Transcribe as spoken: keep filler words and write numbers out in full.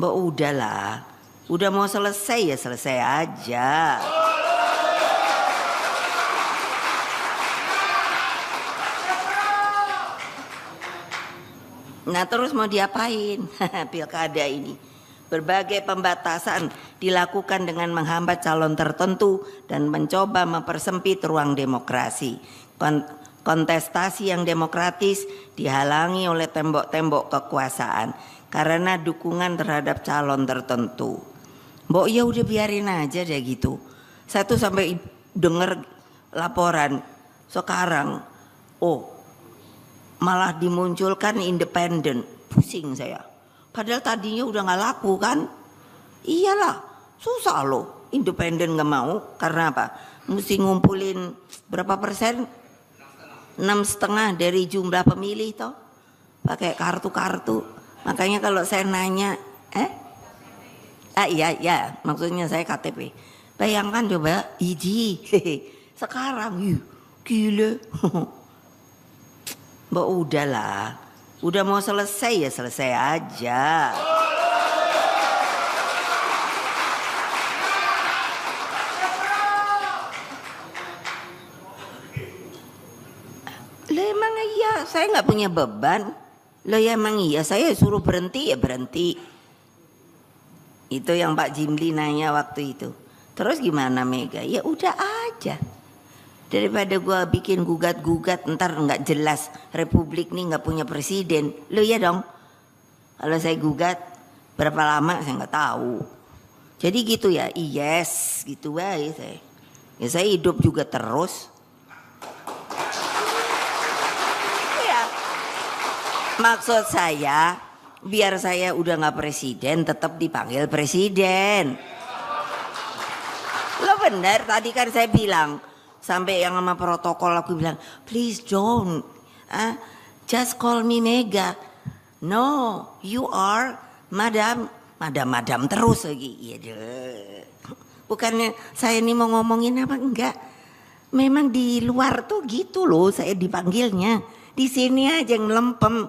Mbak udahlah, udah mau selesai ya selesai aja. Nah terus mau diapain pilkada ini? Berbagai pembatasan dilakukan dengan menghambat calon tertentu dan mencoba mempersempit ruang demokrasi. Kontestasi yang demokratis dihalangi oleh tembok-tembok kekuasaan karena dukungan terhadap calon tertentu. Mbok ya udah biarin aja deh gitu. Saya tuh sampai dengar laporan sekarang, oh malah dimunculkan independen, pusing saya. Padahal tadinya udah nggak laku kan? Iyalah, susah loh. Independen nggak mau karena apa? Mesti ngumpulin berapa persen? Enam setengah dari jumlah pemilih toh. Pakai kartu-kartu. Makanya kalau saya nanya, eh? Ah iya iya, maksudnya saya K T P. Bayangkan coba, iji sekarang, yuh, gila. Mbak udahlah. Udah mau selesai ya selesai aja. Lah emang iya saya nggak punya beban. Lah emang iya saya suruh berhenti ya berhenti. Itu yang Pak Jimli nanya waktu itu. Terus gimana Mega? Ya udah aja. Daripada gue bikin gugat-gugat ntar nggak jelas, Republik nih nggak punya presiden. Lo ya dong, kalau saya gugat berapa lama saya nggak tahu. Jadi gitu ya, yes gitu aja saya. Ya saya hidup juga terus. Ya. Maksud saya biar saya udah nggak presiden tetap dipanggil presiden. Lo bener tadi kan saya bilang. Sampai yang sama protokol aku bilang, please don't, uh, just call me Mega. No, you are madam, madam, madam terus lagi. Yaduh. Bukannya saya ini mau ngomongin apa enggak? Memang di luar tuh gitu loh, saya dipanggilnya. Di sini aja yang melempem.